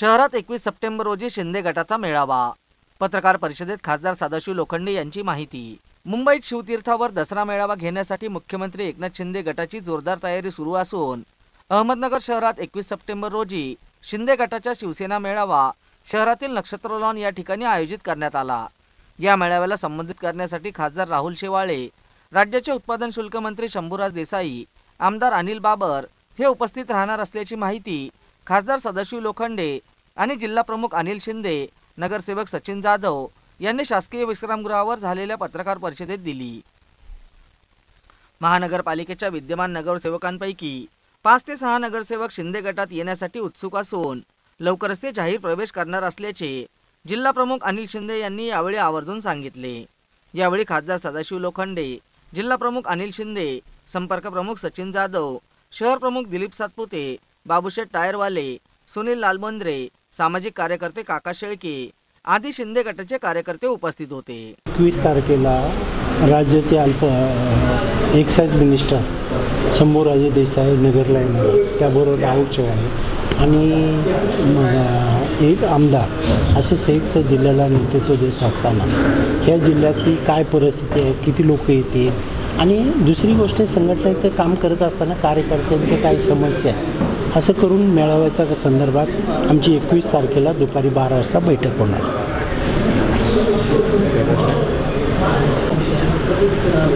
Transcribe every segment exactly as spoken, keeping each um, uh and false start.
शहरात एकवीस सप्टेंबर रोजी शिंदे गटाचा मेळावा. पत्रकार परिषदेत खासदार सदाशिव लोखंडे यांची माहिती. मुंबईत शिवतीर्थावर दसरा मेळावा घेण्यासाठी मुख्यमंत्री एकनाथ शिंदे गटाची जोरदार तयारी सुरू असून अहमदनगर शहरात एकवीस सप्टेंबर रोजी शिंदे गटाचा शिवसेना मेळावा शहरातील नक्षत्र लॉन या ठिकाणी आयोजित करण्यात आला. या मेळाव्याला संबोधित करण्यासाठी खासदार राहुल शिवाले, राज्याचे उत्पादन शुल्क मंत्री शंभूराज देसाई, आमदार अनिल बाबर हे उपस्थित राहणार असल्याची माहिती खासदार सदाशिव लोखंडे आणि जिल्हा प्रमुख अनिल शिंदे, नगरसेवक सचिन जाधव यांनी शासकीय विश्रामगृहावर झालेल्या पत्रकार परिषदेत दिली. महानगरपालिकेच्या विद्यमान नगरसेवकांपैकी पाच ते सहा नगरसेवक शिंदे गटात येण्यासाठी उत्सुक असून लवकरच ते जाहीर प्रवेश करणार असल्याचे जिल्हा प्रमुख अनिल शिंदे यांनी यावेळी आवर्जून सांगितले. यावेळी खासदार सदाशिव लोखंडे, जिल्हा प्रमुख अनिल शिंदे, संपर्क प्रमुख सचिन जाधव, शहर प्रमुख दिलीप सातपुते, बाबुशेठ टायरवाले, सुनील लालबोंद्रे, सामाजिक कार्यकर्ते काका शेळके आदि शिंदे गटाचे कार्यकर्ते उपस्थित होते. एकवीस तारखेला राज्याचे अल्प एक्साइज मिनिस्टर शंभूराजे देसाई नगरला येणार, त्याबरोबर राहुल चव्हाण आणि एक आमदार असे संयुक्त जिल्ह्याला नेतृत्व देत असताना या जिल्ह्यातली काय परिस्थिती आहे, किती लोक येते आणि दुसरी गोष्ट संघटनेत काम करत असताना कार्यकर्त्यांच्या काय समस्या आहे असं करून मेळाव्याच्या संदर्भात आमची एकवीस तारखेला दुपारी बारा वाजता बैठक होणार.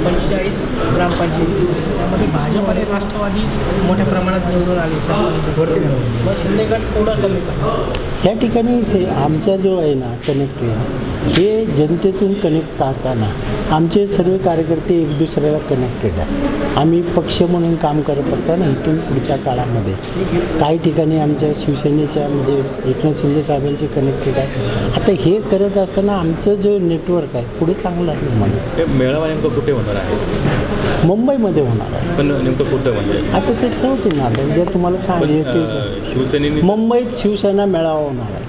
पंचेचाळीस ग्रामपंचायतीमध्ये भाजप आणि राष्ट्रवादीच मोठ्या प्रमाणात निवडून आले. मग शिंदेगट कोणा कमी या ठिकाणी आमचा जो आहे ना कनेक्ट हे जनतेतून कनेक्ट करताना आमचे सर्व कार्यकर्ते एक दुसऱ्याला कनेक्टेड आहे. आम्ही पक्ष म्हणून काम करत असताना इथून पुढच्या काळामध्ये काही ठिकाणी आमच्या शिवसेनेच्या म्हणजे एकनाथ शिंदे साहेबांचे कनेक्टेड आहे. आता हे करत असताना आमचं जो नेटवर्क आहे पुढे चांगलं आहे. म्हणून मेळावा नेमकं कुठे होणार आहे? मुंबईमध्ये होणार आहे. पण नेमकं कुठं म्हणजे आता ते ठरवतील ना, उद्या तुम्हाला सांगेल. शिवसेनेने मुंबईत शिवसेना मेळावा होणार आहे.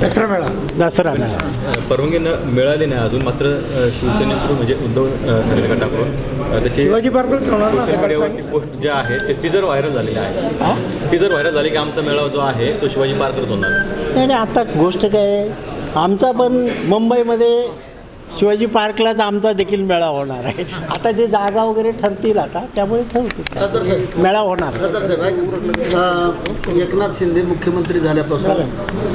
दसरा मेळावा दसरा मेळावा परवानगी न मिळाली नाही अजून, मात्र शिवसेनेकडून म्हणजे उद्धव ठाकरे गटाकडून त्याची शिवाजी पार्कवरती पोस्ट जे आहे ते टीजर व्हायरल झालेले आहे. टीजर व्हायरल झाले की आमचा मेळावा जो आहे तो शिवाजी पार्कच होणार. नाही नाही, आता गोष्ट काय आमचा पण मुंबईमध्ये शिवाजी पार्कलाच आमचा देखील मेळावा होणार आहे. आता जे जागा वगैरे ठरतील आता त्यामुळे ठरतील मेळावा होणार. एकनाथ शिंदे मुख्यमंत्री झाल्यापासून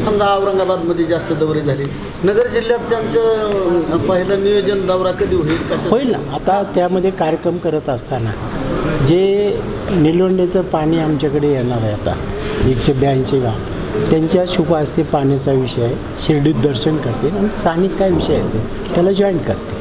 समजा औरंगाबादमध्ये जास्त दौरे झाले, नगर जिल्ह्यात त्यांचं पहिलं नियोजन दौरा कधी होईल कसं होईल ना, आता त्यामध्ये कार्यक्रम करत असताना जे निलवंडेचं पाणी आमच्याकडे येणार आहे आता एकशे ब्याऐंशी गाव त्यांच्या शुभ असते पाण्याचा विषय, शिर्डीत दर्शन करते आणि स्थानिक काय विषय असते त्याला जॉईन करते.